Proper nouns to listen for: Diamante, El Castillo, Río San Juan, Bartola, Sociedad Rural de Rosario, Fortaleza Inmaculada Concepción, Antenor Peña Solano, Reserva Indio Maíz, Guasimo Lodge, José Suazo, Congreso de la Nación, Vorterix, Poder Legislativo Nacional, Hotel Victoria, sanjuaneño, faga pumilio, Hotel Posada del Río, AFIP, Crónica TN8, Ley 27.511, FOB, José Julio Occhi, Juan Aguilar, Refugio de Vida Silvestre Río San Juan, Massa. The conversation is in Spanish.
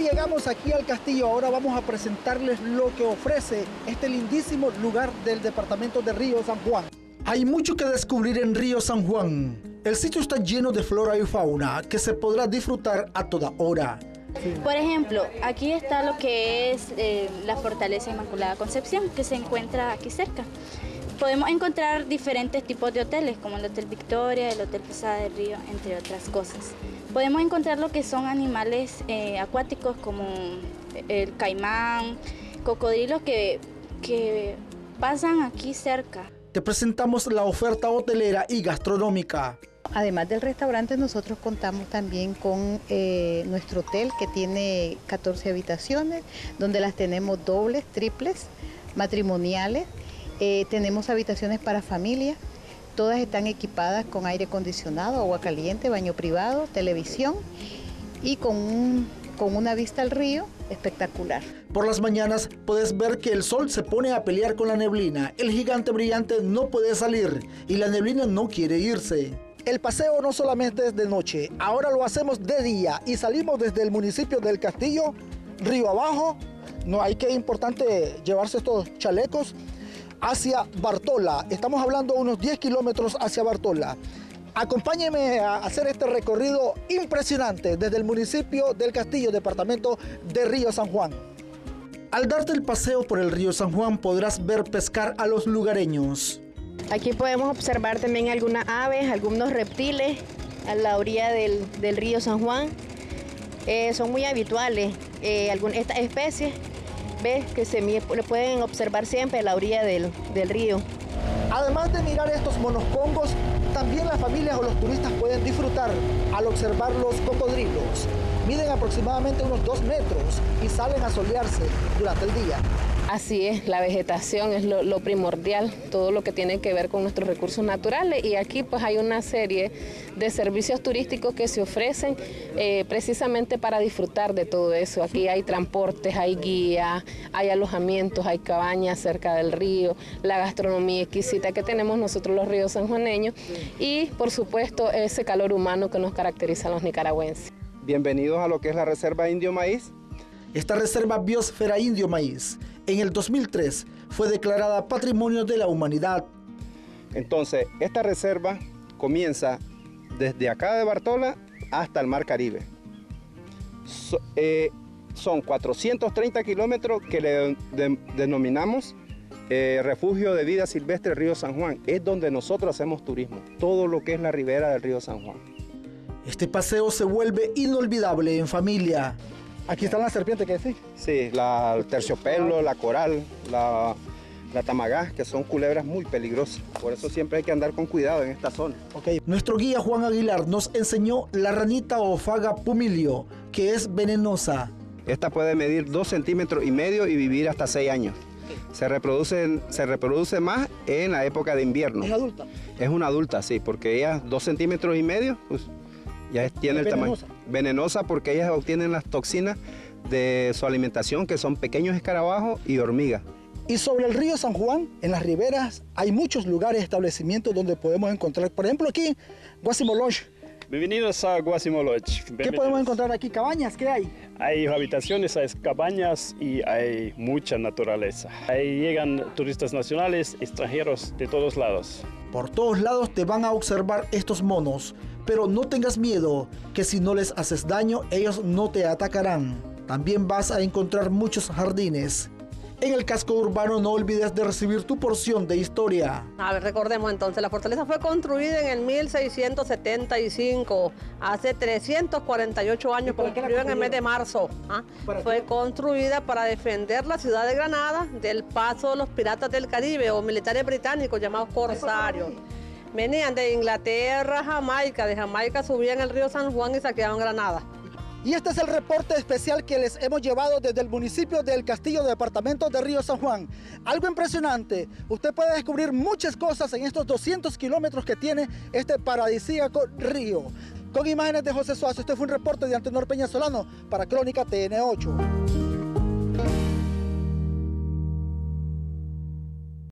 Ya llegamos aquí al castillo, ahora vamos a presentarles lo que ofrece este lindísimo lugar del departamento de Río San Juan. Hay mucho que descubrir en Río San Juan. El sitio está lleno de flora y fauna que se podrá disfrutar a toda hora. Sí. Por ejemplo, aquí está lo que es la Fortaleza Inmaculada Concepción, que se encuentra aquí cerca. Podemos encontrar diferentes tipos de hoteles, como el Hotel Victoria, el Hotel Posada del Río, entre otras cosas. Podemos encontrar lo que son animales acuáticos, como el caimán, cocodrilos que pasan aquí cerca. Te presentamos la oferta hotelera y gastronómica. Además del restaurante, nosotros contamos también con nuestro hotel, que tiene 14 habitaciones, donde las tenemos dobles, triples, matrimoniales. Tenemos habitaciones para familia, todas están equipadas con aire acondicionado, agua caliente, baño privado, televisión y con una vista al río espectacular. Por las mañanas puedes ver que el sol se pone a pelear con la neblina, el gigante brillante no puede salir y la neblina no quiere irse. El paseo no solamente es de noche, ahora lo hacemos de día y salimos desde el municipio del Castillo, río abajo, no hay que importante llevarse estos chalecos, hacia Bartola, estamos hablando unos 10 kilómetros hacia Bartola. Acompáñenme a hacer este recorrido impresionante desde el municipio del Castillo, departamento de Río San Juan. Al darte el paseo por el Río San Juan podrás ver pescar a los lugareños. Aquí podemos observar también algunas aves, algunos reptiles a la orilla del Río San Juan. Son muy habituales estas especies. Ves que lo pueden observar siempre a la orilla del río. Además de mirar estos monocongos, también las familias o los turistas pueden disfrutar al observar los cocodrilos. Miden aproximadamente unos 2 metros y salen a solearse durante el día. Así es, la vegetación es lo primordial, todo lo que tiene que ver con nuestros recursos naturales, y aquí pues hay una serie de servicios turísticos que se ofrecen precisamente para disfrutar de todo eso. Aquí hay transportes, hay guías, hay alojamientos, hay cabañas cerca del río, la gastronomía exquisita que tenemos nosotros los ríos sanjuaneños y por supuesto ese calor humano que nos caracteriza a los nicaragüenses. Bienvenidos a lo que es la Reserva Indio Maíz. Esta reserva biosfera Indio Maíz en el 2003 fue declarada Patrimonio de la Humanidad. Entonces, esta reserva comienza desde acá de Bartola hasta el Mar Caribe. Son 430 kilómetros que le denominamos Refugio de Vida Silvestre Río San Juan. Es donde nosotros hacemos turismo, todo lo que es la ribera del Río San Juan. Este paseo se vuelve inolvidable en familia. Aquí están las serpientes, ¿qué decís? Sí, la terciopelo, la coral, la tamagá, que son culebras muy peligrosas. Por eso siempre hay que andar con cuidado en esta zona. Okay. Nuestro guía Juan Aguilar nos enseñó la ranita o faga pumilio, que es venenosa. Esta puede medir 2,5 centímetros y vivir hasta 6 años. Se reproduce más en la época de invierno. ¿Es adulta? Es una adulta, sí, porque ella 2,5 centímetros, pues, ya tiene el tamaño. Venenosa porque ellas obtienen las toxinas de su alimentación, que son pequeños escarabajos y hormigas. Y sobre el río San Juan, en las riberas, hay muchos lugares, establecimientos donde podemos encontrar, por ejemplo aquí, Guasimo Lodge. Bienvenidos a Guasimo Lodge. ¿Qué podemos encontrar aquí? ¿Cabañas? ¿Qué hay? Hay habitaciones, hay cabañas y hay mucha naturaleza. Ahí llegan turistas nacionales, extranjeros de todos lados. Por todos lados te van a observar estos monos, pero no tengas miedo, que si no les haces daño, ellos no te atacarán. También vas a encontrar muchos jardines. En el casco urbano no olvides de recibir tu porción de historia. A ver, recordemos entonces, la fortaleza fue construida en el 1675, hace 348 años, construida en el mes de marzo. ¿Ah? Fue construida para defender la ciudad de Granada del paso de los piratas del Caribe o militares británicos llamados corsarios. Venían de Inglaterra, Jamaica, de Jamaica subían el río San Juan y saqueaban Granada. Y este es el reporte especial que les hemos llevado desde el municipio del Castillo, departamento de Río San Juan. Algo impresionante, usted puede descubrir muchas cosas en estos 200 kilómetros que tiene este paradisíaco río. Con imágenes de José Suazo, este fue un reporte de Antenor Peña Solano para Crónica TN8.